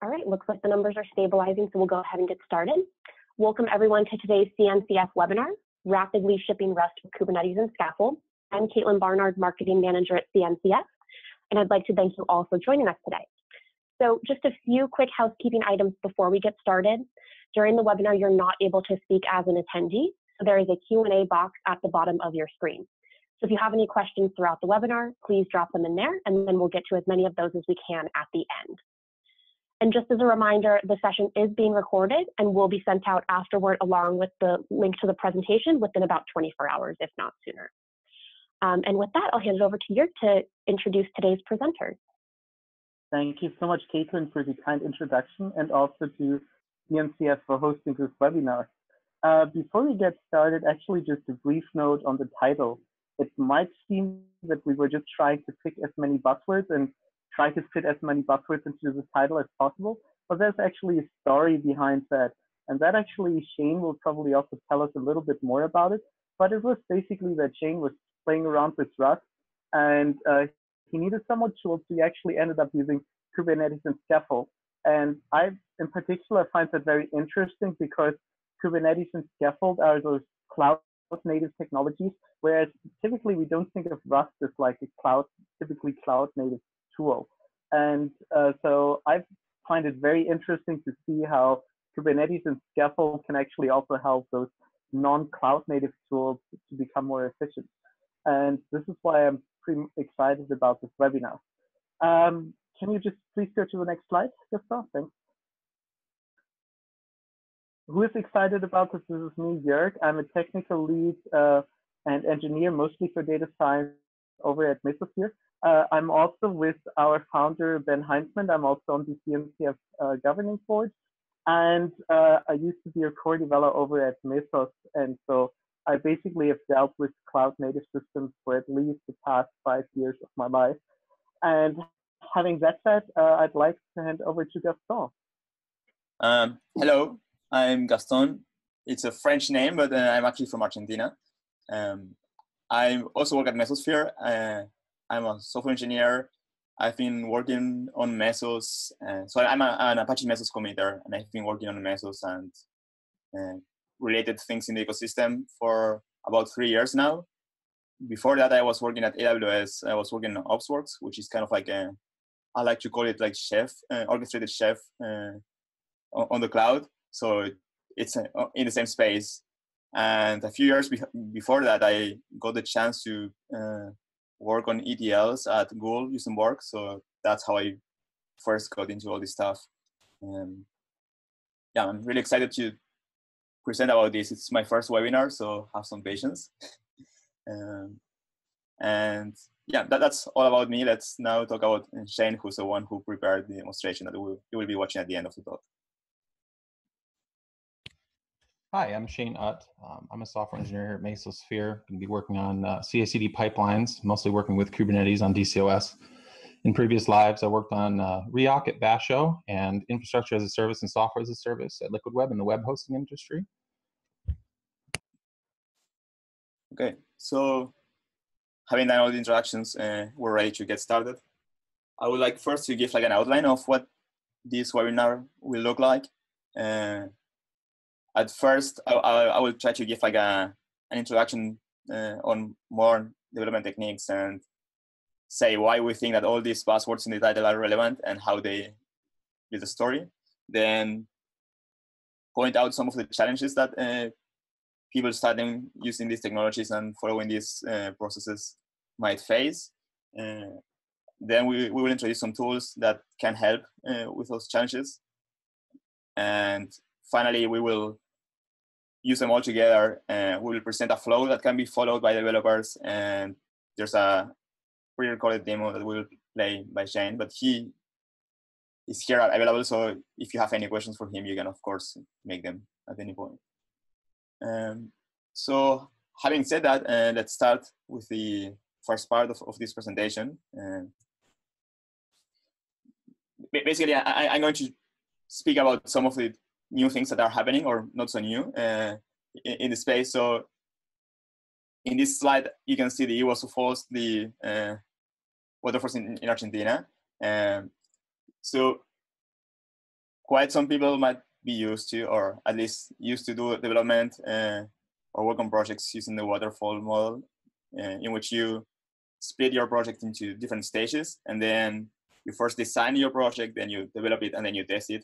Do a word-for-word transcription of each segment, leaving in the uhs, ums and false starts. All right, looks like the numbers are stabilizing, so we'll go ahead and get started. Welcome everyone to today's C N C F webinar, Rapidly Shipping Rust with Kubernetes and Skaffold. I'm Caitlin Barnard, Marketing Manager at C N C F, and I'd like to thank you all for joining us today. So just a few quick housekeeping items before we get started. During the webinar, you're not able to speak as an attendee, so there is a Q and A box at the bottom of your screen. So if you have any questions throughout the webinar, please drop them in there, and then we'll get to as many of those as we can at the end. And just as a reminder, the session is being recorded and will be sent out afterward along with the link to the presentation within about twenty-four hours, if not sooner. Um, and with that, I'll hand it over to Jörg to introduce today's presenters. Thank you so much, Caitlin, for the kind introduction, and also to C N C F for hosting this webinar. Uh, before we get started, actually just a brief note on the title. It might seem that we were just trying to pick as many buzzwords and try to fit as many buzzwords into this title as possible, but there's actually a story behind that. And that actually Shane will probably also tell us a little bit more about it, but it was basically that Shane was playing around with Rust, and uh, he needed some more tools, so he actually ended up using Kubernetes and Scaffold. And I, in particular, find that very interesting because Kubernetes and Scaffold are those cloud-native technologies, whereas typically we don't think of Rust as like a cloud, typically cloud-native tool. And uh, so I find it very interesting to see how Kubernetes and Scaffold can actually also help those non-cloud-native tools to become more efficient. And this is why I'm pretty excited about this webinar. Um, can you just please go to the next slide, Gaston? Thanks. Who is excited about this? This is me, Jörg. I'm a technical lead uh, and engineer, mostly for data science over at Mesosphere. Uh, I'm also with our founder, Ben Heinzman. I'm also on the C N C F uh, governing board. And uh, I used to be a core developer over at Mesos. And so I basically have dealt with cloud-native systems for at least the past five years of my life. And having that said, uh, I'd like to hand over to Gaston. Um, hello, I'm Gaston. It's a French name, but uh, I'm actually from Argentina. Um, I also work at Mesosphere. Uh, I'm a software engineer. I've been working on Mesos. Uh, so I'm a, an Apache Mesos committer, and I've been working on Mesos and uh, related things in the ecosystem for about three years now. Before that, I was working at A W S. I was working on OpsWorks, which is kind of like a, I like to call it like chef, uh, orchestrated chef uh, on the cloud. So it's uh, in the same space. And a few years be before that, I got the chance to uh, work on E T Ls at Google using Borg. So that's how I first got into all this stuff. Um, yeah, I'm really excited to present about this. It's my first webinar, so have some patience. Um, and yeah, that, that's all about me. Let's now talk about Shane, who's the one who prepared the demonstration that we'll, you will be watching at the end of the talk. Hi, I'm Shane Utt. Um, I'm a software engineer here at Mesosphere. I'm going to be working on uh, C I C D pipelines, mostly working with Kubernetes on D C O S. In previous lives, I worked on uh, Riak at Basho and infrastructure as a service and software as a service at Liquid Web in the web hosting industry. Okay, so having done all the introductions, uh, we're ready to get started. I would like first to give like an outline of what this webinar will look like. Uh, at first, I, I, I will try to give like a, an introduction uh, on more development techniques and say why we think that all these buzzwords in the title are relevant and how they build a story. Then point out some of the challenges that uh, people starting using these technologies and following these uh, processes might face. Uh, then we, we will introduce some tools that can help uh, with those challenges. And finally, we will use them all together. Uh, we will present a flow that can be followed by developers. And there's a pre-recorded demo that we will play by Shane, but he is here available. So if you have any questions for him, you can, of course, make them at any point. Um, so having said that, uh, let's start with the first part of, of this presentation. Uh, basically, I, I'm going to speak about some of the new things that are happening or not so new uh, in, in the space. So in this slide, you can see the waterfalls, the uh, waterfalls in, in Argentina. Um, so quite some people might be used to, or at least used to do development uh, or work on projects using the waterfall model, uh, in which you split your project into different stages, and then you first design your project, then you develop it, and then you test it.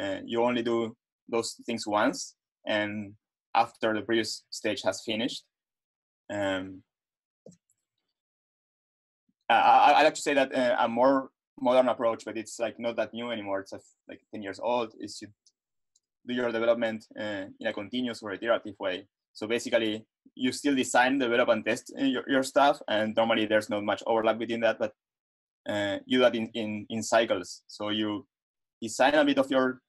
Uh, you only do those things once, and after the previous stage has finished. Um, I, I like to say that uh, a more modern approach, but it's like not that new anymore. It's like ten years old. Is you do your development uh, in a continuous or iterative way. So basically, you still design, develop, and test your, your stuff, and normally there's not much overlap between that. But uh, you do that in, in in cycles. So you design a bit of your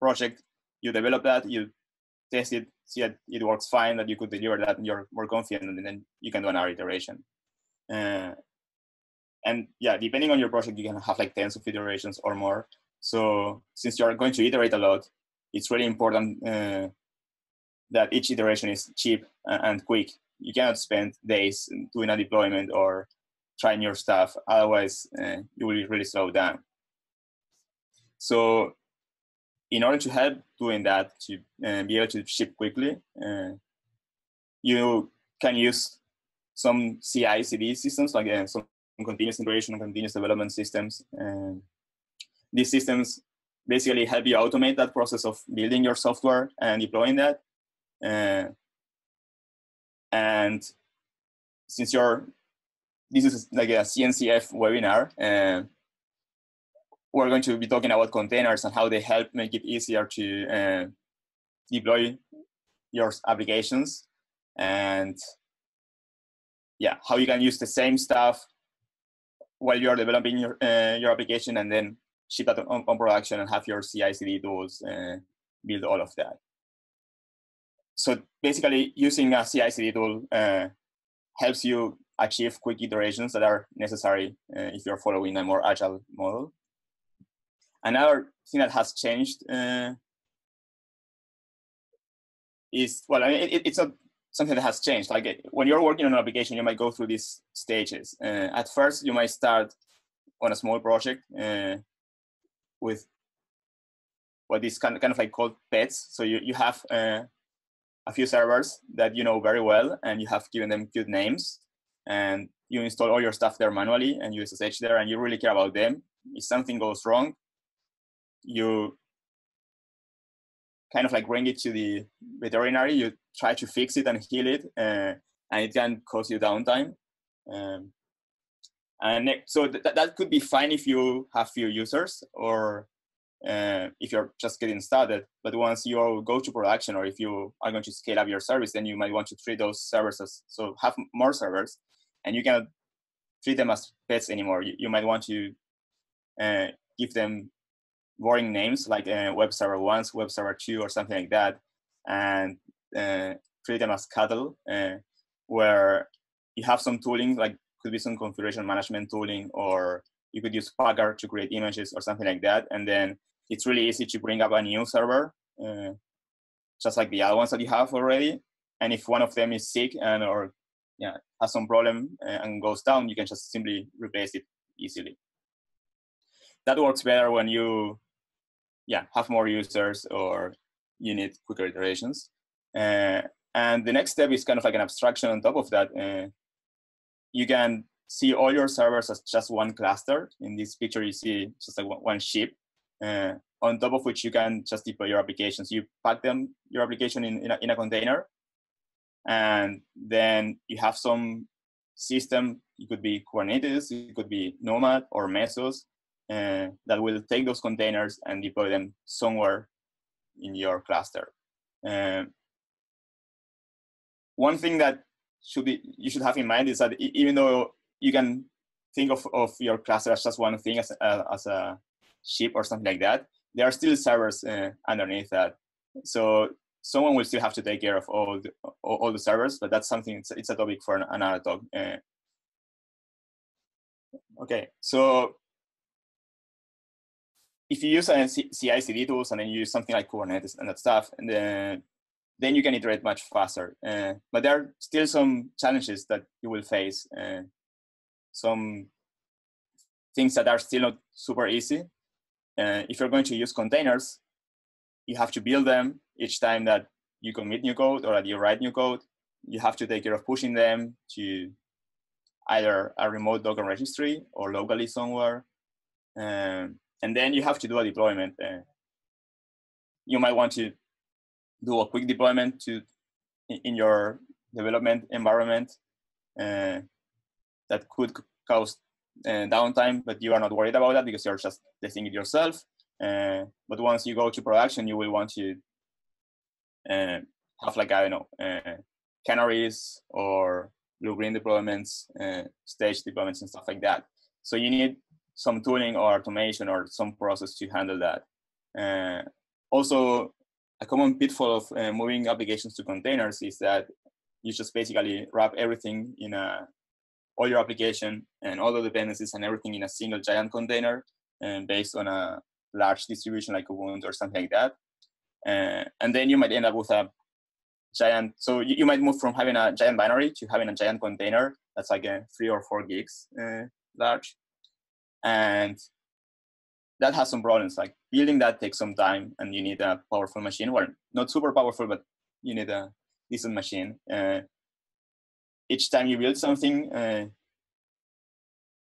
project, you develop that, you test it, see that it works fine, that you could deliver that, and you're more confident, and then you can do another iteration. Uh, And yeah, depending on your project, you can have like tens of iterations or more. So since you're going to iterate a lot, it's really important uh, that each iteration is cheap and quick. You cannot spend days doing a deployment or trying your stuff. Otherwise, uh, you will be really slowed down. So in order to help doing that, to uh, be able to ship quickly, uh, you can use some C I C D systems, like uh, some continuous integration and continuous development systems. And these systems basically help you automate that process of building your software and deploying that. Uh, and since you're, this is like a C N C F webinar, uh, we're going to be talking about containers and how they help make it easier to uh, deploy your applications. And yeah, how you can use the same stuff while you're developing your uh, your application, and then ship that on, on production and have your C I C D tools uh, build all of that. So basically, using a C I C D tool uh, helps you achieve quick iterations that are necessary uh, if you're following a more agile model. Another thing that has changed uh, is, well, I mean, it, it's not something that has changed. Like when you're working on an application, you might go through these stages. Uh, at first, you might start on a small project uh, with what is kind of, kind of like called pets. So you, you have uh, a few servers that you know very well, and you have given them cute names, and you install all your stuff there manually, and you S S H there, and you really care about them. If something goes wrong, you kind of like bring it to the veterinary, you try to fix it and heal it, uh, and it can cause you downtime. Um, and it, so th that could be fine if you have few users, or uh, if you're just getting started. But once you go to production, or if you are going to scale up your service, then you might want to treat those servers as, so have more servers, and you cannot treat them as pets anymore. You, you might want to uh, give them boring names like uh, web server one, web server two, or something like that, and uh, treat them as cattle, uh, where you have some tooling, like could be some configuration management tooling, or you could use Packer to create images or something like that. And then it's really easy to bring up a new server, uh, just like the other ones that you have already. And if one of them is sick and or yeah, has some problem and goes down, you can just simply replace it easily. That works better when you yeah, have more users, or you need quicker iterations. Uh, and the next step is kind of like an abstraction on top of that. Uh, you can see all your servers as just one cluster. In this picture, you see just like one ship, uh, on top of which you can just deploy your applications. You pack them, your application in, in, a, in a container, and then you have some system. It could be Kubernetes, it could be Nomad or Mesos, uh, that will take those containers and deploy them somewhere in your cluster. Uh, one thing that should be, you should have in mind is that even though you can think of, of your cluster as just one thing, as a, as a ship or something like that, there are still servers uh, underneath that. So someone will still have to take care of all the, all the servers, but that's something, it's, it's a topic for another talk. Uh, okay, so if you use uh, C I C D tools and then you use something like Kubernetes and that stuff, and uh, then you can iterate much faster. Uh, but there are still some challenges that you will face, uh, some things that are still not super easy. Uh, if you're going to use containers, you have to build them each time that you commit new code or that you write new code. You have to take care of pushing them to either a remote Docker registry or locally somewhere. Um, and then you have to do a deployment. Uh, you might want to do a quick deployment to in your development environment uh, that could cause uh, downtime, but you are not worried about that because you're just testing it yourself. Uh, but once you go to production, you will want to uh, have like, I don't know, uh, canaries or blue-green deployments, uh, stage deployments and stuff like that. So you need some tooling or automation or some process to handle that. Uh, also, a common pitfall of uh, moving applications to containers is that you just basically wrap everything in a, all your application and all the dependencies and everything in a single giant container and based on a large distribution like Ubuntu or something like that. Uh, and then you might end up with a giant, so you, you might move from having a giant binary to having a giant container that's like a three or four gigs uh, large. And that has some problems, like building that takes some time and you need a powerful machine. Well, not super powerful, but you need a decent machine. Uh, each time you build something, uh,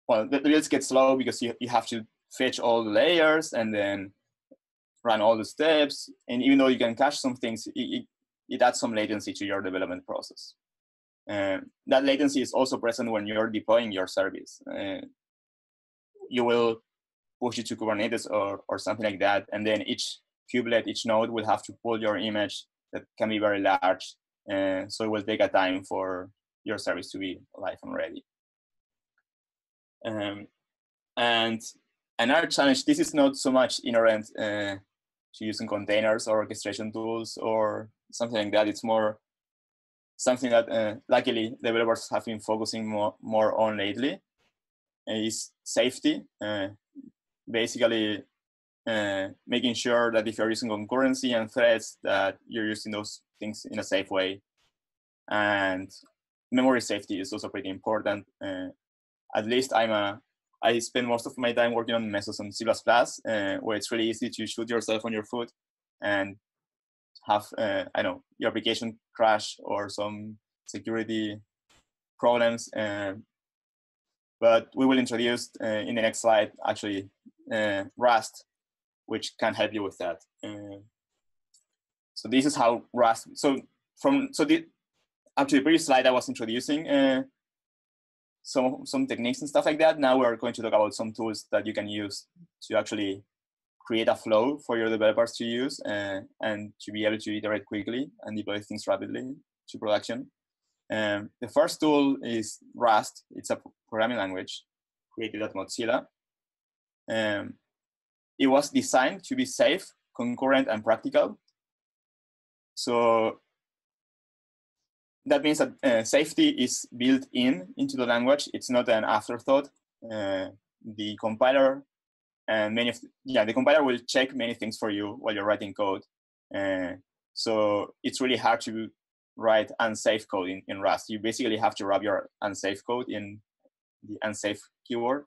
well, the builds get slow because you, you have to fetch all the layers and then run all the steps. And even though you can cache some things, it, it, it adds some latency to your development process. Uh, that latency is also present when you're deploying your service. Uh, you will push it to Kubernetes or, or something like that. And then each kubelet, each node will have to pull your image that can be very large. Uh, so it will take a time for your service to be live and ready. Um, and another challenge, this is not so much inherent uh, to using containers or orchestration tools or something like that. It's more something that uh, luckily developers have been focusing more, more on lately is safety. Uh, basically uh, making sure that if you're using concurrency and threads that you're using those things in a safe way. And memory safety is also pretty important. Uh, at least I'm a, I spend most of my time working on Mesos and C plus plus, uh, where it's really easy to shoot yourself on your foot and have, uh, I don't know, your application crash or some security problems. Uh, but we will introduce uh, in the next slide, actually, uh, Rust, which can help you with that. Uh, so this is how Rust, so from, so the, up to the previous slide I was introducing uh, some, some techniques and stuff like that. Now we're going to talk about some tools that you can use to actually create a flow for your developers to use uh, and to be able to iterate quickly and deploy things rapidly to production. Um, the first tool is Rust. It's a programming language created at Mozilla. Um, it was designed to be safe, concurrent, and practical. So that means that uh, safety is built in into the language. It's not an afterthought. Uh, the compiler and many of the, yeah, the compiler will check many things for you while you're writing code. Uh, so it's really hard to write unsafe code in, in Rust. You basically have to wrap your unsafe code in the unsafe keyword.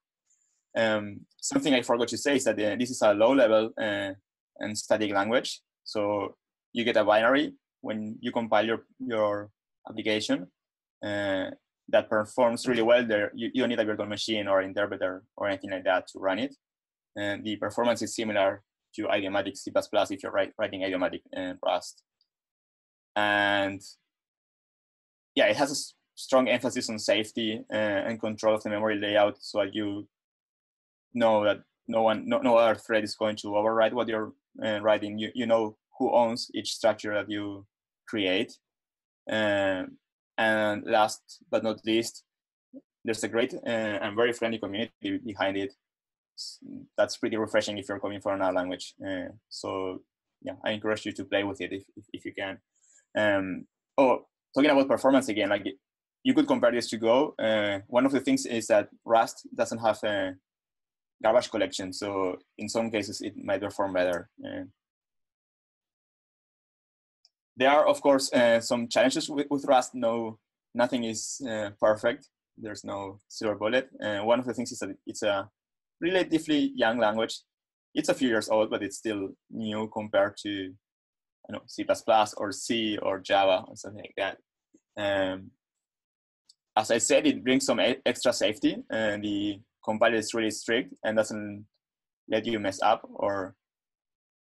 Um, something I forgot to say is that uh, this is a low-level uh, and static language. So you get a binary when you compile your your application uh, that performs really well there. You, you don't need a virtual machine or interpreter or anything like that to run it. And the performance is similar to idiomatic C plus plus if you're write, writing idiomatic uh, Rust. And yeah, it has a strong emphasis on safety uh, and control of the memory layout so that you know that no one, no, no other thread is going to override what you're uh, writing. You, you know who owns each structure that you create. Um, and last but not least, there's a great uh, and very friendly community behind it. That's pretty refreshing if you're coming from another language. Uh, so yeah, I encourage you to play with it if, if, if you can. Um, oh, talking about performance again, like you could compare this to Go. Uh, one of the things is that Rust doesn't have a garbage collection. So in some cases, it might perform better. Uh, There are, of course, uh, some challenges with, with Rust. No, nothing is uh, perfect. There's no silver bullet. Uh, one of the things is that it's a relatively young language. It's a few years old, but it's still new compared to I don't know, C plus plus or C or Java or something like that. Um, as I said, it brings some extra safety, and the compiler is really strict and doesn't let you mess up or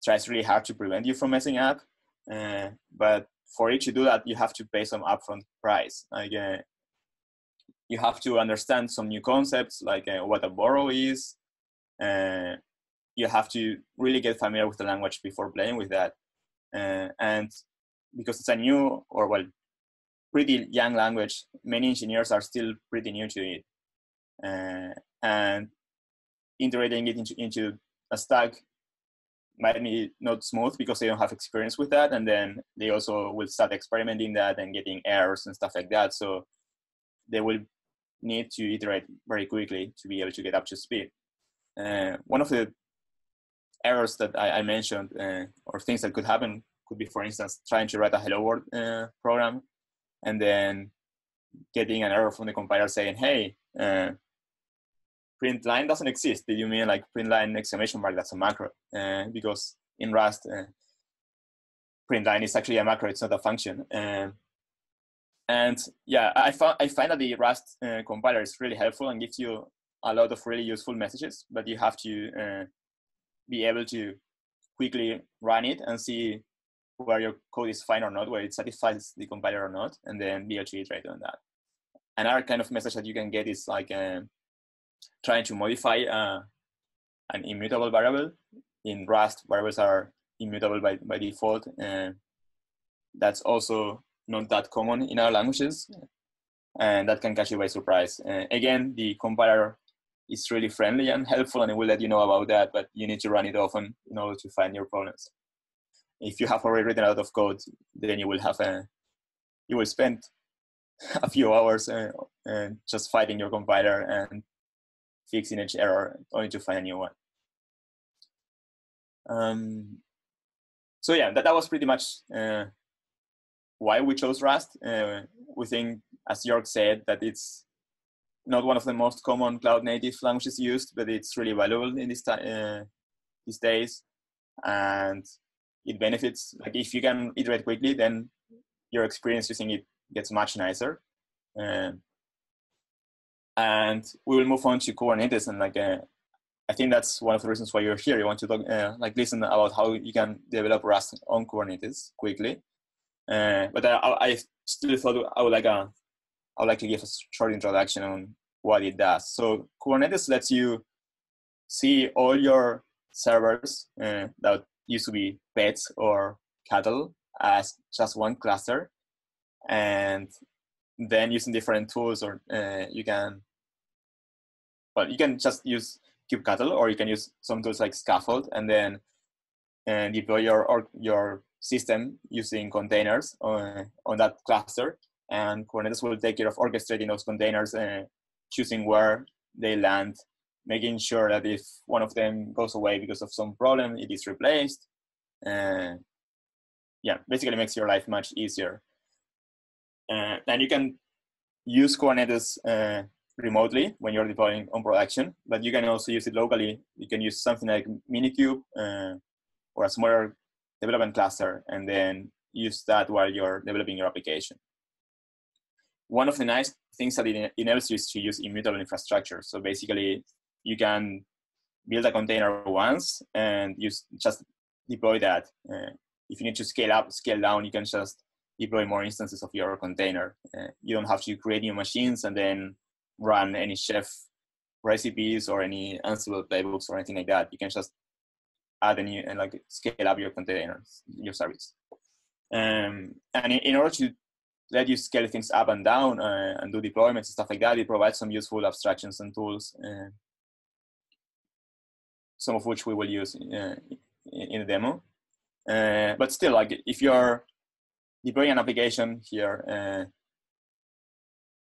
tries really hard to prevent you from messing up. Uh, but for it to do that, you have to pay some upfront price. Like, uh, you have to understand some new concepts, like uh, what a borrow is. Uh, you have to really get familiar with the language before playing with that. Uh, and because it's a new, or well, pretty young language, many engineers are still pretty new to it. Uh, and integrating it into, into a stack might be not smooth because they don't have experience with that. And then they also will start experimenting that and getting errors and stuff like that. So they will need to iterate very quickly to be able to get up to speed. Uh, one of the errors that I, I mentioned, uh, or things that could happen, could be, for instance, trying to write a hello world uh, program and then getting an error from the compiler saying, hey, uh, print line doesn't exist. Did you mean like print line exclamation mark? That's a macro. Uh, because in Rust, uh, print line is actually a macro. It's not a function. Uh, and yeah, I, I find that the Rust uh, compiler is really helpful and gives you a lot of really useful messages, but you have to uh, be able to quickly run it and see where your code is fine or not, where it satisfies the compiler or not, and then be able to iterate on that. Another kind of message that you can get is like uh, trying to modify uh, an immutable variable. In Rust, variables are immutable by, by default. Uh, that's also not that common in our languages, and that can catch you by surprise. Uh, again, the compiler is really friendly and helpful, and it will let you know about that, but you need to run it often in order to find your problems. If you have already written a lot of code, then you will have a, you will spend a few hours uh, uh, just fighting your compiler and fixing each error, only to find a new one. Um, so yeah, that, that was pretty much uh, why we chose Rust. Uh, we think, as Jörg said, that it's not one of the most common cloud-native languages used, but it's really valuable in this time, uh, these days, and it benefits. Like, if you can iterate quickly, then your experience using it gets much nicer. Um, and we will move on to Kubernetes, and like uh, I think that's one of the reasons why you're here. You want to talk, uh, like listen about how you can develop Rust on Kubernetes quickly. Uh, but I, I still thought I would like a, I would like to give a short introduction on what it does. So Kubernetes lets you see all your servers uh, that used to be pets or cattle as just one cluster, and then using different tools, or uh, you can, well, you can just use kubectl, or you can use some tools like Skaffold, and then uh, deploy your or your system using containers uh, on that cluster, and Kubernetes will take care of orchestrating those containers, uh, choosing where they land, making sure that if one of them goes away because of some problem, it is replaced. Uh, yeah, basically makes your life much easier. Uh, and you can use Kubernetes uh, remotely when you're deploying on production, but you can also use it locally. You can use something like Minikube uh, or a smaller development cluster, and then use that while you're developing your application. One of the nice things that it enables you is to use immutable infrastructure. So basically, you can build a container once and use, just deploy that. Uh, if you need to scale up, scale down, you can just deploy more instances of your container. Uh, you don't have to create new machines and then run any chef recipes or any Ansible playbooks or anything like that. You can just add a new and like scale up your containers, your service. Um, and in, in order to let you scale things up and down uh, and do deployments and stuff like that, it provides some useful abstractions and tools, uh, some of which we will use uh, in the demo. Uh, but still, like if you're deploying an application here uh,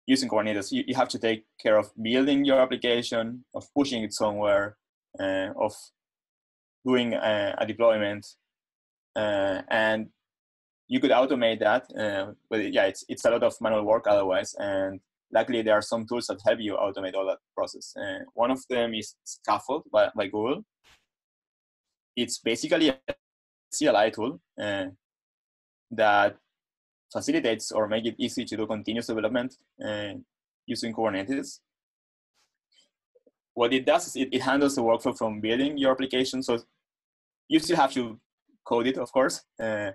using Kubernetes, you, you have to take care of building your application, of pushing it somewhere, uh, of doing a, a deployment, uh, and you could automate that, uh, but yeah, it's, it's a lot of manual work otherwise, and luckily there are some tools that help you automate all that process. Uh, one of them is Skaffold by, by Google. It's basically a C L I tool. Uh, that facilitates or make it easy to do continuous development uh, using Kubernetes. What it does is it, it handles the workflow from building your application. So you still have to code it, of course. Uh,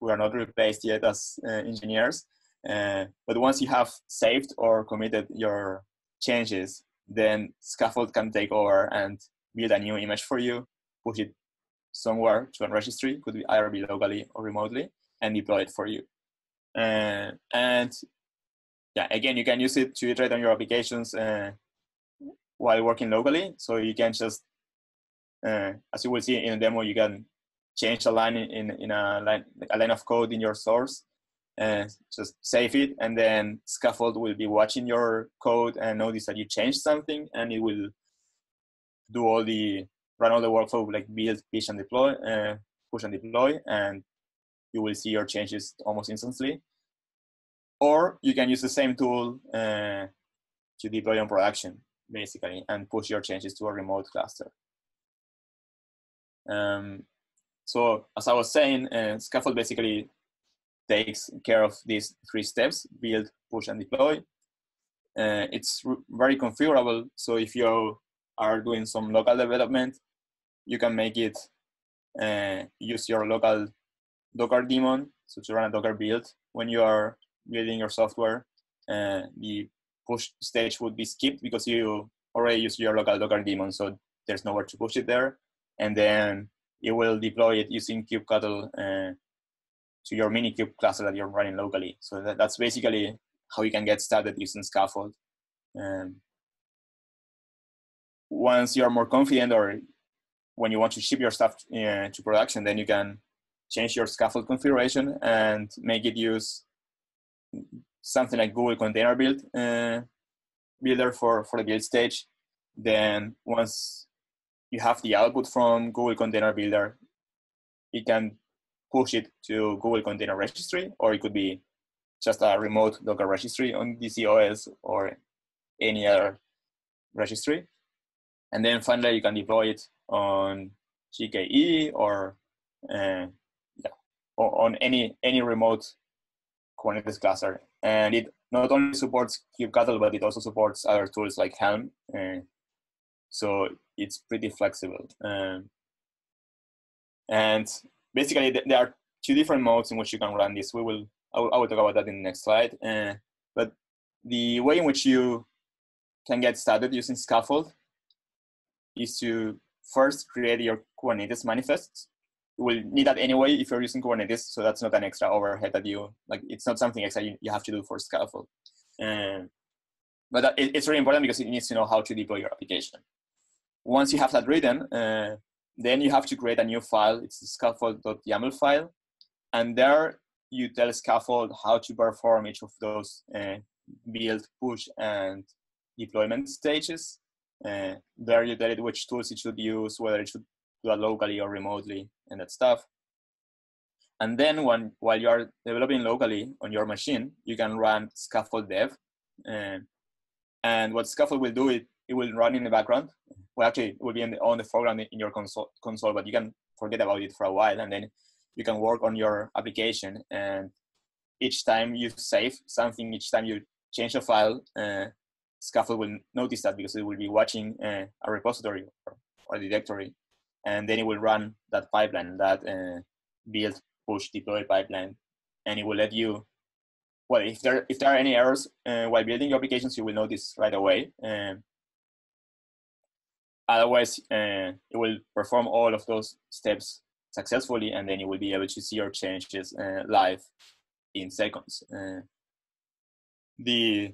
we are not replaced yet as uh, engineers. Uh, but once you have saved or committed your changes, then Skaffold can take over and build a new image for you, push it somewhere to a registry, could be either be locally or remotely, and deploy it for you. Uh, and yeah, again, you can use it to iterate on your applications uh, while working locally. So you can just, uh, as you will see in a demo, you can change a line in, in a, line, a line of code in your source, and just save it, and then Skaffold will be watching your code and notice that you changed something, and it will do all the run all the workflow like build, push and deploy, uh, push and deploy, and you will see your changes almost instantly. Or you can use the same tool uh, to deploy on production, basically, and push your changes to a remote cluster. Um, so as I was saying, uh, Skaffold basically takes care of these three steps: build, push, and deploy. Uh, it's very configurable. So if you are doing some local development, you can make it uh, use your local Docker daemon, so to run a Docker build when you are building your software. Uh, the push stage would be skipped because you already use your local Docker daemon, so there's nowhere to push it there. And then it will deploy it using kubectl uh, to your Minikube cluster that you're running locally. So that, that's basically how you can get started using Skaffold. Um, once you're more confident, or when you want to ship your stuff uh, to production, then you can change your Skaffold configuration and make it use something like Google Container Build uh, Builder for, for the build stage. Then once you have the output from Google Container Builder, it can push it to Google Container Registry, or it could be just a remote Docker registry on D C O S or any other registry. And then finally, you can deploy it on G K E or uh, yeah, or on any any remote Kubernetes cluster. And it not only supports kubectl, but it also supports other tools like Helm. Uh, so it's pretty flexible. Um, and basically, th there are two different modes in which you can run this. We will I will, I will talk about that in the next slide. Uh, but the way in which you can get started using Skaffold is to first create your Kubernetes manifest. You will need that anyway if you're using Kubernetes, so that's not an extra overhead that you, like it's not something extra you, you have to do for Skaffold. Um, but that, it, it's really important because it needs to know how to deploy your application. Once you have that written, uh, then you have to create a new file. It's the Skaffold.yaml file. And there you tell Skaffold how to perform each of those uh, build, push, and deployment stages. Uh, there you tell it which tools it should use, whether it should do it locally or remotely, and that stuff. And then when, while you are developing locally on your machine, you can run Skaffold dev. Uh, and what Skaffold will do, it, it will run in the background. Well, actually, it will be in the, on the foreground in your console, console, but you can forget about it for a while, and then you can work on your application. And each time you save something, each time you change a file, uh, Skaffold will notice that because it will be watching uh, a repository or, or the directory, and then it will run that pipeline, that uh, build, push, deploy pipeline, and it will let you. Well, if there if there are any errors uh, while building your applications, you will notice right away. Uh, otherwise, uh, it will perform all of those steps successfully, and then you will be able to see your changes uh, live in seconds. Uh, the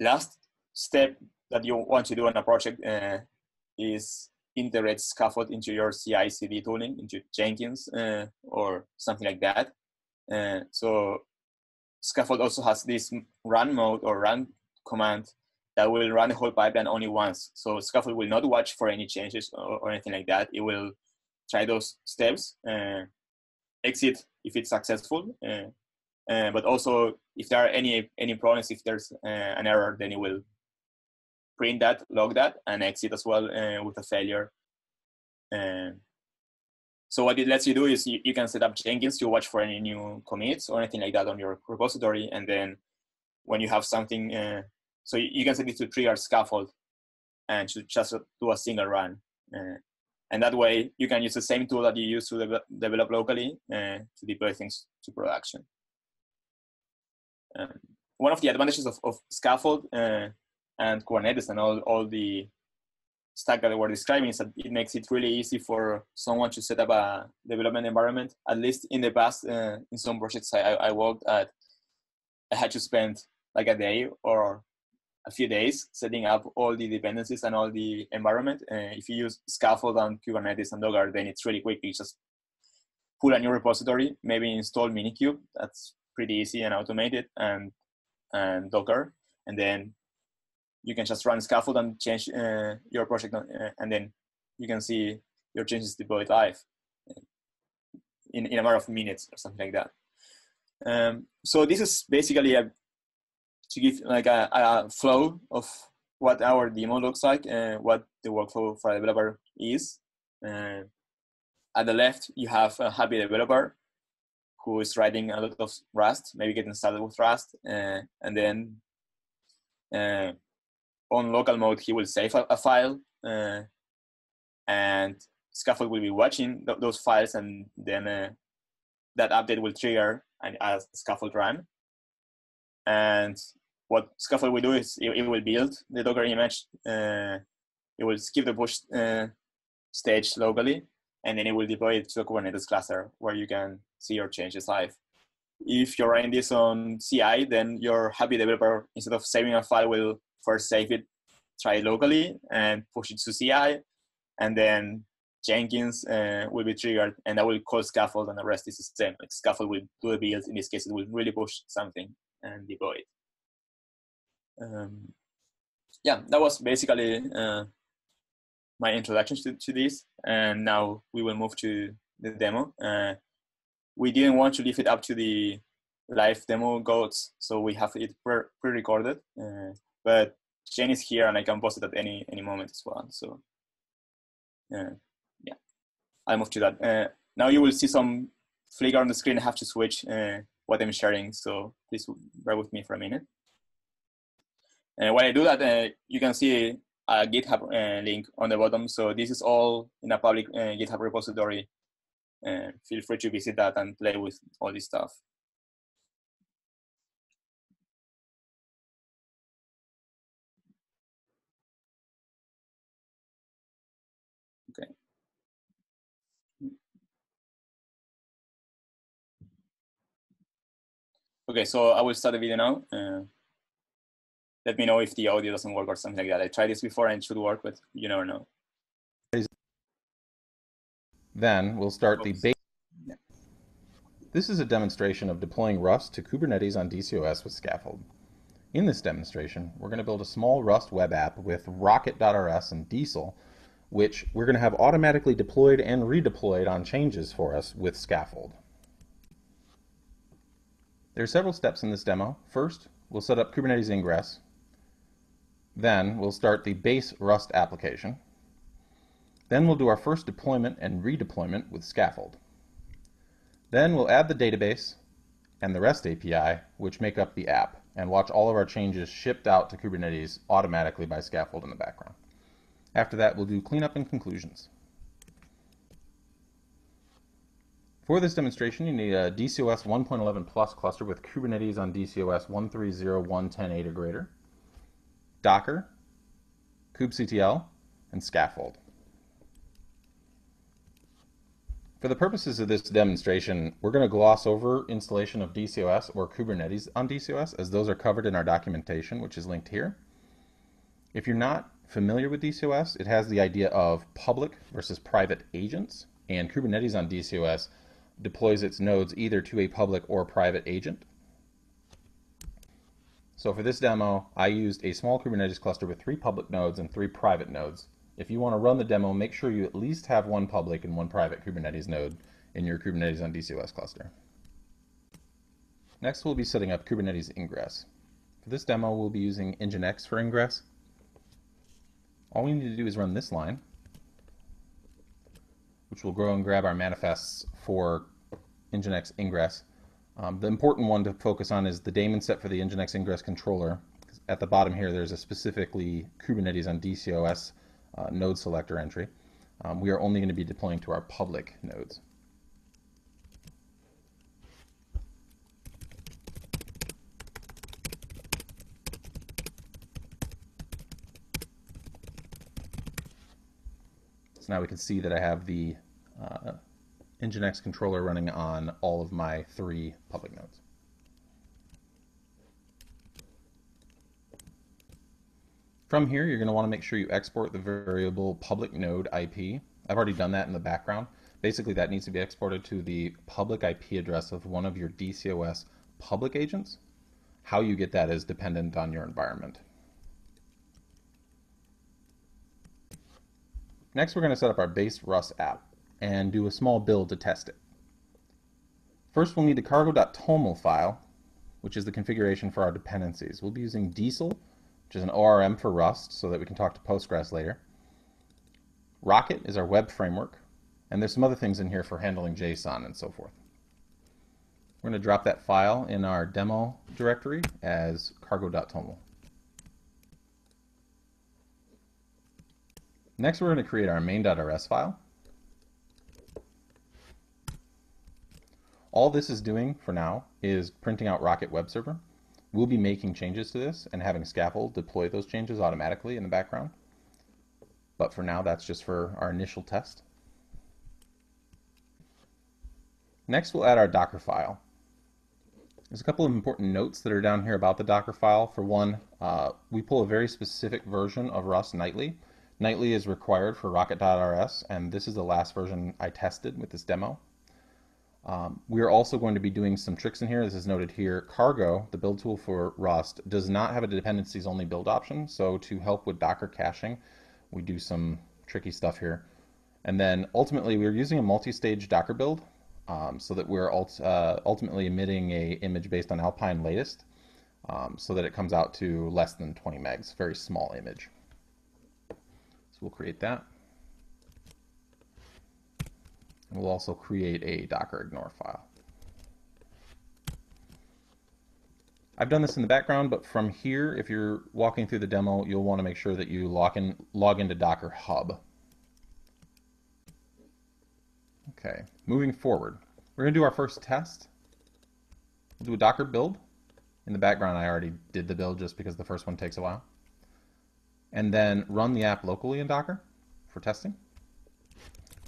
last step that you want to do on a project uh, is integrate Skaffold into your C I C D tooling, into Jenkins uh, or something like that. Uh, so Skaffold also has this run mode or run command that will run the whole pipeline only once. So Skaffold will not watch for any changes or, or anything like that. It will try those steps, uh, exit if it's successful, uh, uh, but also if there are any any problems, if there's uh, an error, then it will print that, log that, and exit as well uh, with a failure. Uh, So what it lets you do is you, you can set up Jenkins to watch for any new commits or anything like that on your repository. And then when you have something, uh, so you, you can set it to trigger Skaffold and to just do a single run. Uh, and that way you can use the same tool that you use to de develop locally uh, to deploy things to production. Um, one of the advantages of, of Skaffold uh, and Kubernetes and all, all the stack that we're describing is that it makes it really easy for someone to set up a development environment. At least in the past, uh, in some projects I, I worked at, I had to spend like a day or a few days setting up all the dependencies and all the environment. Uh, if you use Skaffold and Kubernetes and Docker, then it's really quick. You just pull a new repository, maybe install Minikube. That's pretty easy and automated, and, and Docker. And then you can just run Skaffold and change uh, your project, on, uh, and then you can see your changes deployed live in, in a matter of minutes or something like that. Um, so this is basically a, to give like a, a flow of what our demo looks like and what the workflow for a developer is. Uh, at the left, you have a happy developer who is writing a lot of Rust, maybe getting started with Rust, uh, and then uh, on local mode, he will save a, a file, uh, and Skaffold will be watching th those files, and then uh, that update will trigger and as Skaffold run. And what Skaffold will do is it, it will build the Docker image. Uh, it will skip the push uh, stage locally, and then it will deploy it to a Kubernetes cluster where you can see your changes live. If you're running this on C I, then your happy developer, instead of saving a file, will first save it, try it locally, and push it to C I, and then Jenkins uh, will be triggered, and that will call Skaffold, and the rest is the same. Like Skaffold will do a build. In this case, it will really push something and deploy it. Um, yeah, that was basically uh, my introduction to, to this, and now we will move to the demo. Uh, we didn't want to leave it up to the live demo goats, so we have it pre-recorded. Uh, But Shane is here, and I can post it at any any moment as well. So, uh, yeah, I'll move to that. Uh, now you will see some flicker on the screen. I have to switch uh, what I'm sharing, so please bear with me for a minute. And while I do that, uh, you can see a GitHub uh, link on the bottom. So this is all in a public uh, GitHub repository. Uh, feel free to visit that and play with all this stuff. Okay, so I will start the video now. Uh, let me know if the audio doesn't work or something like that. I tried this before and it should work, but you never know. Then we'll start Oops. the base. Yeah. This is a demonstration of deploying Rust to Kubernetes on D C O S with Skaffold. In this demonstration, we're going to build a small Rust web app with Rocket dot R S and Diesel, which we're going to have automatically deployed and redeployed on changes for us with Skaffold. There are several steps in this demo. First, we'll set up Kubernetes ingress. Then we'll start the base Rust application. Then we'll do our first deployment and redeployment with Skaffold. Then we'll add the database and the REST A P I, which make up the app, and watch all of our changes shipped out to Kubernetes automatically by Skaffold in the background. After that, we'll do cleanup and conclusions. For this demonstration, you need a D C O S one point eleven plus cluster with Kubernetes on D C O S one three zero one one zero eight or greater, Docker, kubectl, and Skaffold. For the purposes of this demonstration, we're going to gloss over installation of D C O S or Kubernetes on D C O S, as those are covered in our documentation, which is linked here. If you're not familiar with D C O S, it has the idea of public versus private agents, and Kubernetes on D C O S deploys its nodes either to a public or private agent. So for this demo, I used a small Kubernetes cluster with three public nodes and three private nodes. If you want to run the demo, make sure you at least have one public and one private Kubernetes node in your Kubernetes on D C O S cluster. Next, we'll be setting up Kubernetes ingress. For this demo, we'll be using Nginx for ingress. All we need to do is run this line. which will go and grab our manifests for Nginx ingress. Um, the important one to focus on is the daemon set for the Nginx ingress controller. At the bottom here, there's a specifically Kubernetes on D C O S uh, node selector entry. Um, we are only going to be deploying to our public nodes. So now we can see that I have the uh, Nginx controller running on all of my three public nodes. From here, you're going to want to make sure you export the variable public node I P. I've already done that in the background. Basically, that needs to be exported to the public I P address of one of your D C O S public agents. How you get that is dependent on your environment. Next, we're going to set up our base Rust app and do a small build to test it. First, we'll need the cargo.toml file, which is the configuration for our dependencies. We'll be using Diesel, which is an O R M for Rust, so that we can talk to Postgres later. Rocket is our web framework, and there's some other things in here for handling JSON and so forth. We're going to drop that file in our demo directory as cargo.toml. Next, we're going to create our main.rs file. All this is doing for now is printing out Rocket Web Server. We'll be making changes to this and having Skaffold deploy those changes automatically in the background. But for now, that's just for our initial test. Next, we'll add our Docker file. There's a couple of important notes that are down here about the Docker file. For one, uh, we pull a very specific version of Rust nightly. Nightly is required for Rocket.rs, and this is the last version I tested with this demo. Um, we are also going to be doing some tricks in here. This is noted here. Cargo, the build tool for Rust, does not have a dependencies-only build option, so to help with Docker caching, we do some tricky stuff here. And then ultimately, we're using a multi-stage Docker build um, so that we're ult uh, ultimately emitting an image based on Alpine latest um, so that it comes out to less than twenty megs, very small image. So we'll create that. And we'll also create a Docker ignore file. I've done this in the background, but from here, if you're walking through the demo, you'll want to make sure that you log in, log into Docker Hub. Okay, moving forward. We're going to do our first test. We'll do a Docker build. In the background, I already did the build just because the first one takes a while. And then run the app locally in Docker for testing.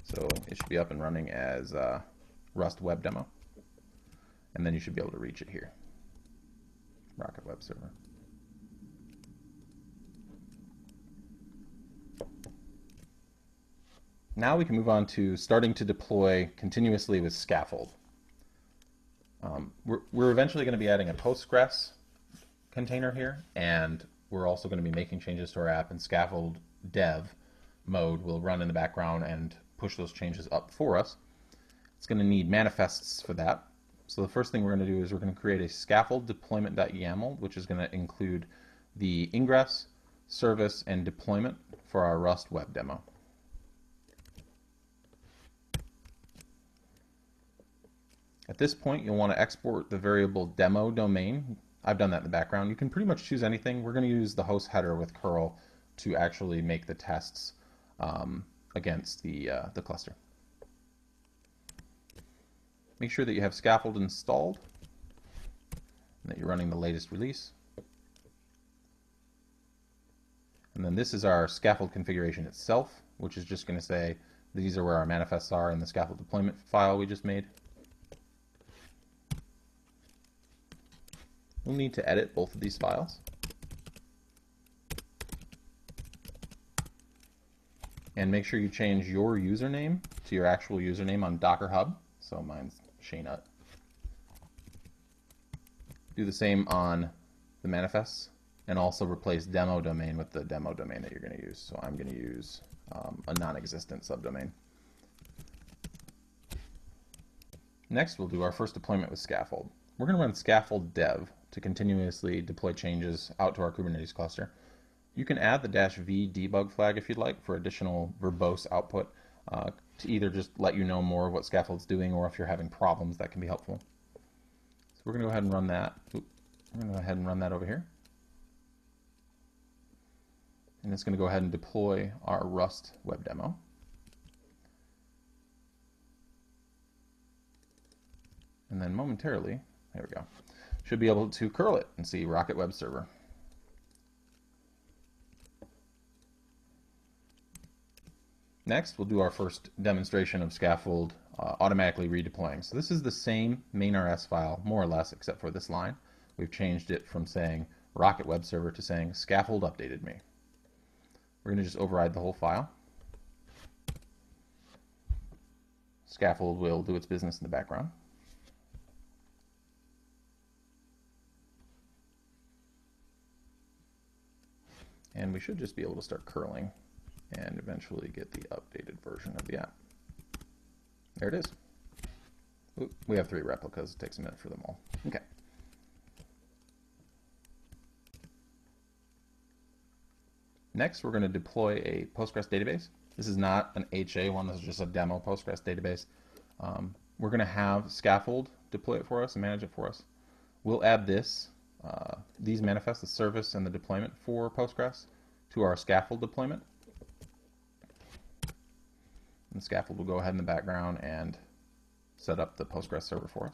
So it should be up and running as a Rust web demo. And then you should be able to reach it here. Rocket Web Server. Now we can move on to starting to deploy continuously with Skaffold. Um, we're, we're eventually going to be adding a Postgres container here, and we're also going to be making changes to our app, and Skaffold dev mode will run in the background and push those changes up for us. It's going to need manifests for that. So the first thing we're going to do is we're going to create a Skaffold deployment.yaml, which is going to include the ingress, service, and deployment for our Rust web demo. At this point, you'll want to export the variable demo domain. I've done that in the background. You can pretty much choose anything. We're going to use the host header with curl to actually make the tests um, against the, uh, the cluster. Make sure that you have Skaffold installed and that you're running the latest release. And then this is our Skaffold configuration itself, which is just going to say these are where our manifests are in the Skaffold deployment file we just made. We'll need to edit both of these files. And make sure you change your username to your actual username on Docker Hub. So mine's Shane Utt. Do the same on the manifests, and also replace demo domain with the demo domain that you're going to use. So I'm going to use um, a non-existent subdomain. Next, we'll do our first deployment with Skaffold. We're going to run Skaffold dev to continuously deploy changes out to our Kubernetes cluster. You can add the dash V debug flag if you'd like for additional verbose output. uh, to either just let you know more of what Skaffold's doing, or if you're having problems, that can be helpful. So we're going to go ahead and run that. Oop. I'm going to go ahead and run that over here. And it's going to go ahead and deploy our Rust web demo. And then momentarily, there we go, should be able to curl it and see Rocket Web Server. Next, we'll do our first demonstration of Skaffold uh, automatically redeploying. So this is the same mainrs file, more or less, except for this line. We've changed it from saying Rocket Web Server to saying Skaffold updated me. We're going to just override the whole file. Skaffold will do its business in the background. And we should just be able to start curling and eventually get the updated version of the app. There it is. Oop, we have three replicas. It takes a minute for them all. Okay. Next, we're going to deploy a Postgres database. This is not an H A one. This is just a demo Postgres database. Um, we're going to have Skaffold deploy it for us and manage it for us. We'll add this. Uh, these manifest the service and the deployment for Postgres to our Skaffold deployment. And Skaffold will go ahead in the background and set up the Postgres server for us.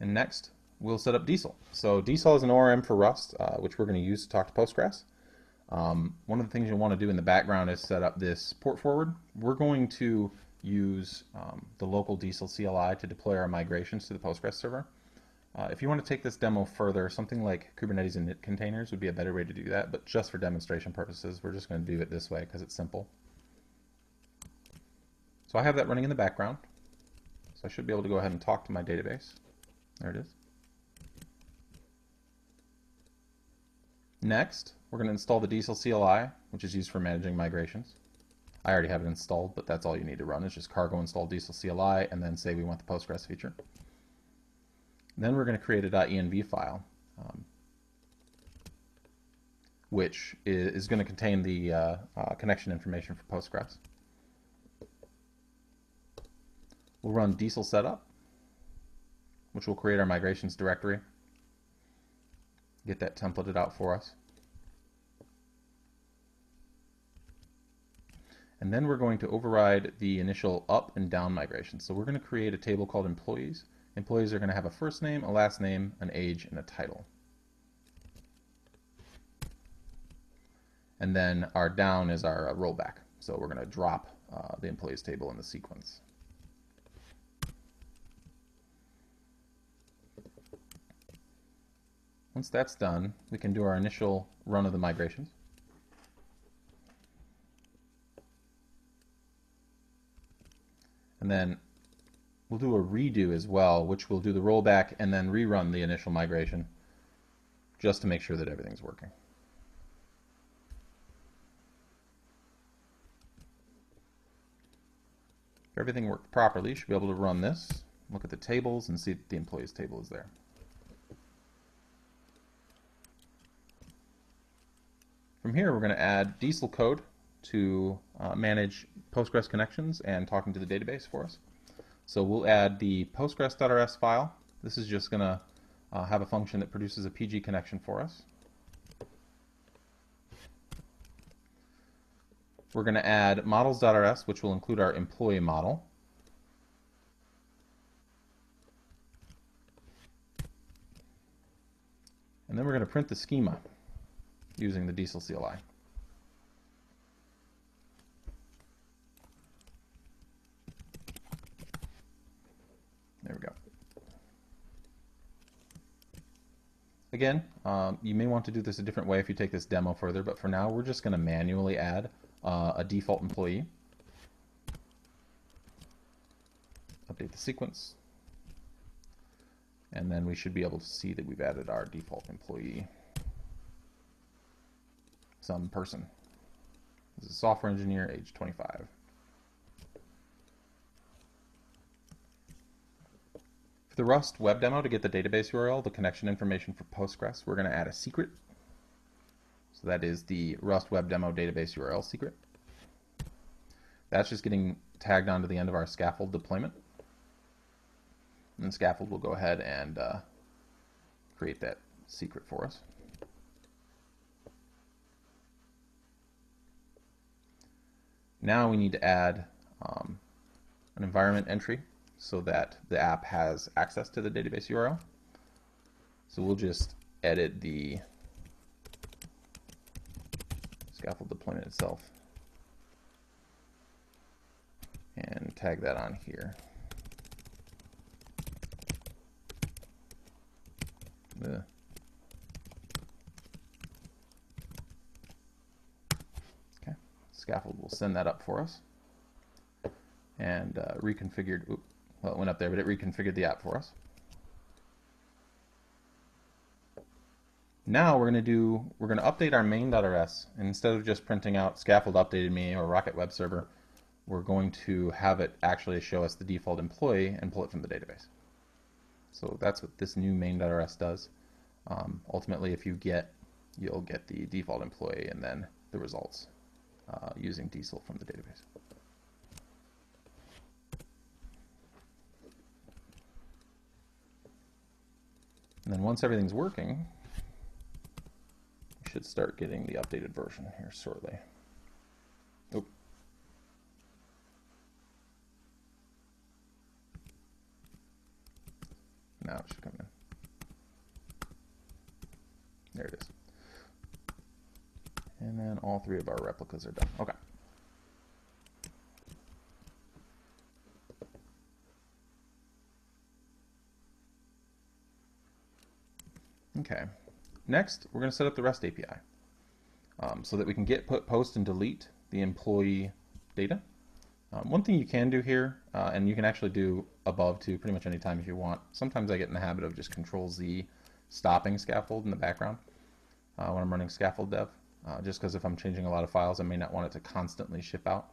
And next, we'll set up Diesel. So Diesel is an O R M for Rust, uh, which we're going to use to talk to Postgres. Um, one of the things you'll want to do in the background is set up this port forward. We're going to use um, the local Diesel C L I to deploy our migrations to the Postgres server. Uh, if you want to take this demo further, something like Kubernetes init containers would be a better way to do that, but just for demonstration purposes, we're just going to do it this way because it's simple. So I have that running in the background, so I should be able to go ahead and talk to my database. There it is. Next, we're going to install the Diesel C L I, which is used for managing migrations. I already have it installed, but that's all you need to run is just cargo install Diesel C L I and then say we want the Postgres feature. Then we're going to create a .env file, um, which is, is going to contain the uh, uh, connection information for Postgres. We'll run Diesel setup, which will create our migrations directory. Get that templated out for us. And then we're going to override the initial up and down migration. So we're going to create a table called employees. Employees are going to have a first name, a last name, an age, and a title. And then our down is our uh, rollback. So we're going to drop uh, the employees table in the sequence. Once that's done, we can do our initial run of the migrations. And then we'll do a redo as well, which will do the rollback and then rerun the initial migration just to make sure that everything's working. If everything worked properly, you should be able to run this, look at the tables, and see that the employees table is there. From here, we're going to add Diesel code to uh, manage Postgres connections and talking to the database for us. So we'll add the Postgres.rs file. This is just going to uh, have a function that produces a P G connection for us. We're going to add models.rs, which will include our employee model. And then we're going to print the schema using the Diesel C L I. There we go. Again, um, you may want to do this a different way if you take this demo further, but for now we're just going to manually add uh, a default employee. Update the sequence. And then we should be able to see that we've added our default employee. Some person. This is a software engineer, age twenty-five. For the Rust web demo, to get the database U R L, the connection information for Postgres, we're going to add a secret. So So that is the Rust web demo database U R L secret. That's just getting tagged onto the end of our Skaffold deployment. And Skaffold will go ahead and uh, create that secret for us. Now we need to add um, an environment entry so that the app has access to the database U R L. So we'll just edit the Skaffold deployment itself and tag that on here. The okay, Skaffold will send that up for us and uh, reconfigured. Oop, well, it went up there, but it reconfigured the app for us. Now we're going to do we're going to update our main.rs, and instead of just printing out Skaffold updated me or Rocket Web Server, we're going to have it actually show us the default employee and pull it from the database. So that's what this new main.rs does. Um, ultimately, if you get, you'll get the default employee and then the results uh, using Diesel from the database. And then once everything's working, we should start getting the updated version here shortly. Oop. Now it should come in. There it is. And then all three of our replicas are done. Okay. Okay. Next, we're going to set up the REST A P I um, so that we can get, put, post, and delete the employee data. Um, one thing you can do here, uh, and you can actually do above too pretty much any time if you want. Sometimes I get in the habit of just control Z stopping Skaffold in the background uh, when I'm running Skaffold dev, uh, just because if I'm changing a lot of files, I may not want it to constantly ship out.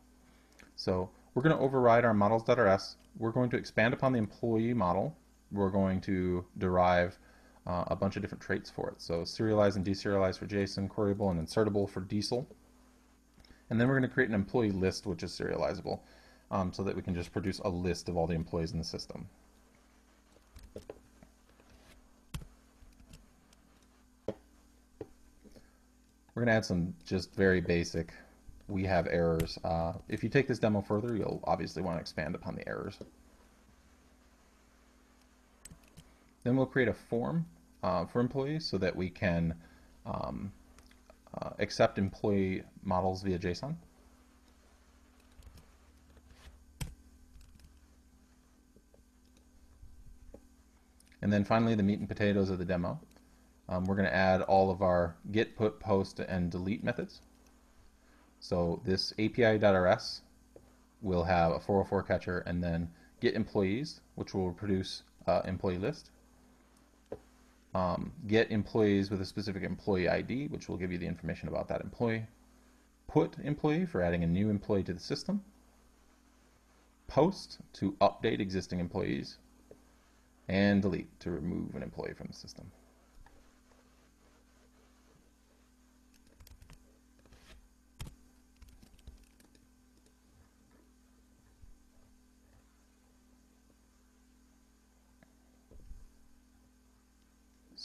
So we're going to override our models.rs. We're going to expand upon the employee model. We're going to derive uh, a bunch of different traits for it. So serialize and deserialize for JSON, queryable and insertable for Diesel. And then we're going to create an employee list, which is serializable, um, so that we can just produce a list of all the employees in the system. We're going to add some just very basic, we have errors. Uh, if you take this demo further, you'll obviously want to expand upon the errors. Then we'll create a form uh, for employees so that we can um, Uh, accept employee models via JSON. And then finally, the meat and potatoes of the demo. Um, we're going to add all of our get, put, post, and delete methods. So this A P I.rs will have a four oh four catcher and then get employees, which will produce uh, employee list. Um, get employees with a specific employee I D, which will give you the information about that employee. Put employee for adding a new employee to the system. Post to update existing employees. And delete to remove an employee from the system.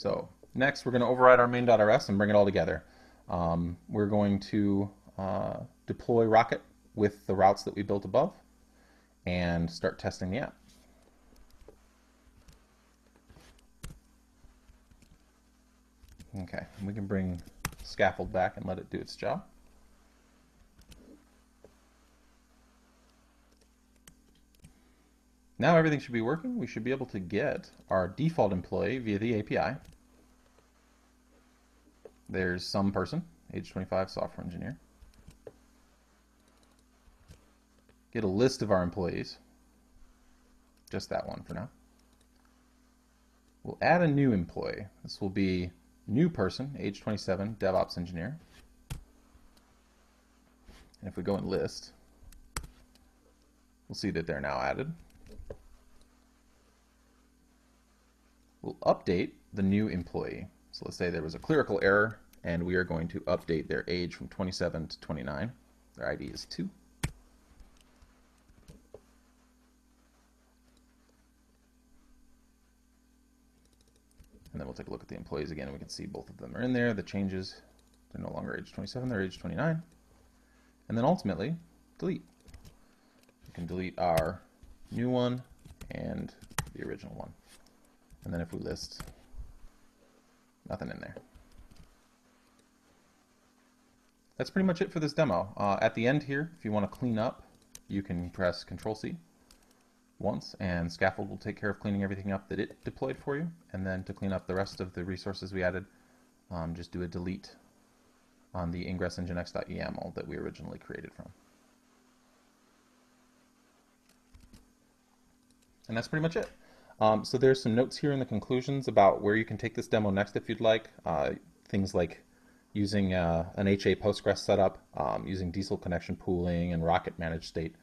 So next, we're going to override our main.rs and bring it all together. Um, we're going to uh, deploy Rocket with the routes that we built above and start testing the app. Okay, we can bring Skaffold back and let it do its job. Now everything should be working. We should be able to get our default employee via the A P I. There's some person, age twenty-five, software engineer. Get a list of our employees. Just that one for now. We'll add a new employee. This will be new person, age twenty-seven, DevOps engineer. And if we go in list, we'll see that they're now added. We'll update the new employee. So let's say there was a clerical error and we are going to update their age from twenty-seven to twenty-nine. Their I D is two. And then we'll take a look at the employees again, and we can see both of them are in there. The changes, they're no longer age twenty-seven, they're age twenty-nine. And then ultimately, delete. We can delete our new one and the original one. And then if we list, nothing in there. That's pretty much it for this demo. Uh, at the end here, if you want to clean up, you can press control C once, and Skaffold will take care of cleaning everything up that it deployed for you. And then to clean up the rest of the resources we added, um, just do a delete on the ingress nginx dot yaml that we originally created from. And that's pretty much it. Um, so there's some notes here in the conclusions about where you can take this demo next if you'd like. Uh, things like using uh, an H A Postgres setup, um, using Diesel connection pooling and Rocket managed state.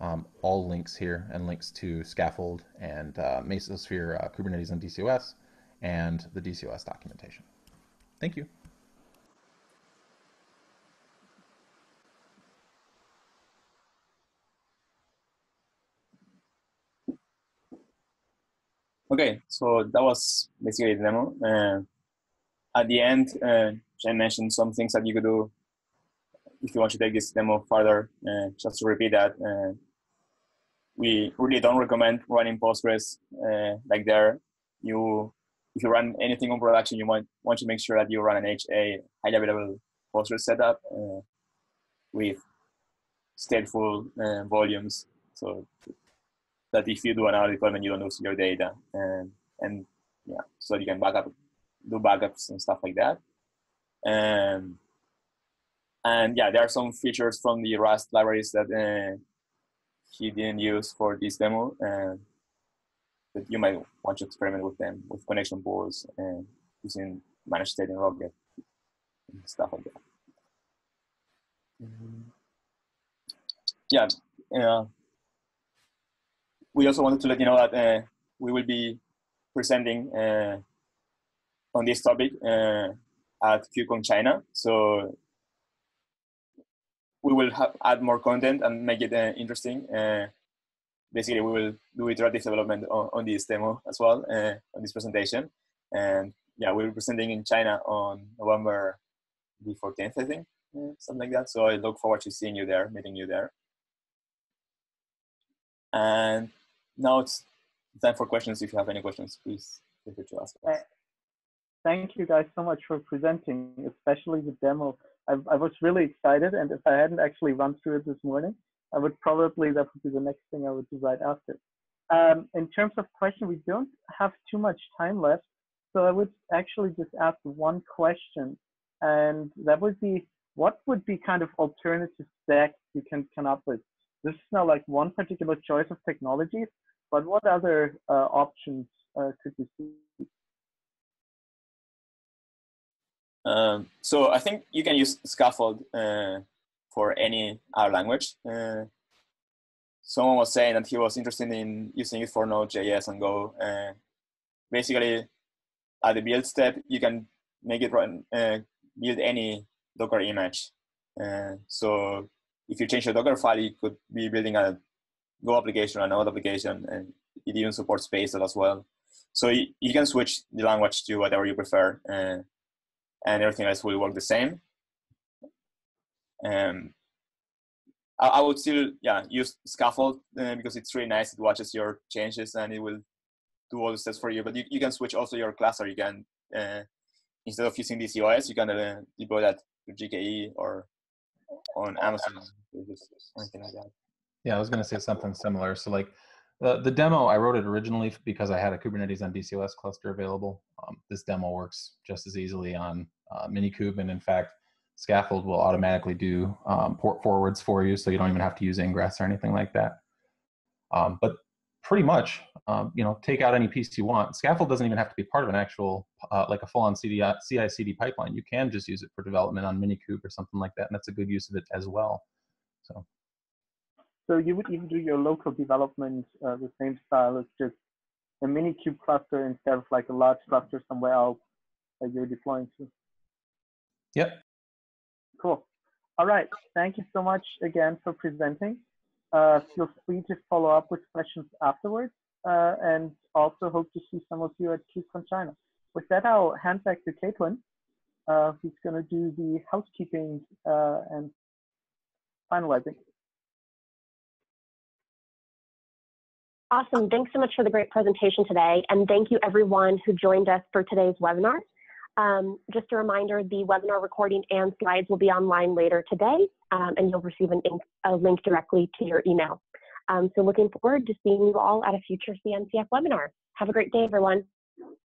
Um, all links here, and links to Skaffold and uh, Mesosphere, uh, Kubernetes and D C O S, and the D C O S documentation. Thank you. Okay, so that was basically the demo. Uh, at the end, uh, Shane mentioned some things that you could do if you want to take this demo further. Uh, just to repeat that, uh, we really don't recommend running Postgres uh, like there. You, if you run anything on production, you might want to make sure that you run an H A, highly available Postgres setup uh, with stateful uh, volumes. So that if you do another deployment, you don't lose your data, and and yeah, so you can back up, do backups and stuff like that. Um, and yeah, there are some features from the Rust libraries that uh, he didn't use for this demo, uh, but you might want to experiment with them, with connection pools and using managed state in Rocket and stuff like that. Mm-hmm. Yeah. Uh, We also wanted to let you know that uh, we will be presenting uh, on this topic uh, at KubeCon China. So we will have, add more content and make it uh, interesting. Uh, basically, we will do iterative development on, on this demo as well, uh, on this presentation. And yeah, we'll be presenting in China on November the fourteenth, I think, uh, something like that. So I look forward to seeing you there, meeting you there. And now it's time for questions. If you have any questions, please feel free to ask us. Thank you guys so much for presenting, especially the demo. I, I was really excited, and if I hadn't actually run through it this morning, I would probably, that would be the next thing I would do right after. Um, in terms of question, we don't have too much time left, so I would actually just ask one question, and that would be, what would be kind of alternative stacks you can come up with? This is not like one particular choice of technologies, but what other uh, options uh, could you see? Um, so I think you can use Skaffold uh, for any our language. Uh, someone was saying that he was interested in using it for Node.js and Go. Uh, basically, at the build step, you can make it run, uh, build any Docker image. Uh, so if you change your Docker file, you could be building a Go application or another application, and it even supports Bazel as well. So you, you can switch the language to whatever you prefer, uh, and everything else will work the same. Um, I, I would still, yeah, use Skaffold uh, because it's really nice. It watches your changes and it will do all the steps for you. But you, you can switch also your cluster. You can, uh, instead of using D C O S, you can uh, deploy that to G K E or on Amazon, anything like that. Yeah, I was going to say something similar. So like the, the demo, I wrote it originally because I had a Kubernetes on D C O S cluster available. Um, this demo works just as easily on uh, Minikube, and in fact, Skaffold will automatically do um, port forwards for you, so you don't even have to use ingress or anything like that. Um, but pretty much, um, you know, take out any piece you want. Skaffold doesn't even have to be part of an actual, uh, like a full-on C I C D pipeline. You can just use it for development on Minikube or something like that, and that's a good use of it as well. So, so you would even do your local development uh, the same style as just a Minikube cluster instead of like a large cluster somewhere else that you're deploying to? Yep. Cool. All right. Thank you so much again for presenting. Uh, feel free to follow up with questions afterwards, uh, and also hope to see some of you at KubeCon China. With that, I'll hand back to Caitlin, uh, who's going to do the housekeeping uh, and finalizing. Awesome. Thanks so much for the great presentation today. And thank you everyone who joined us for today's webinar. Um, just a reminder, the webinar recording and slides will be online later today, um, and you'll receive an ink, a link directly to your email. Um, so looking forward to seeing you all at a future C N C F webinar. Have a great day, everyone.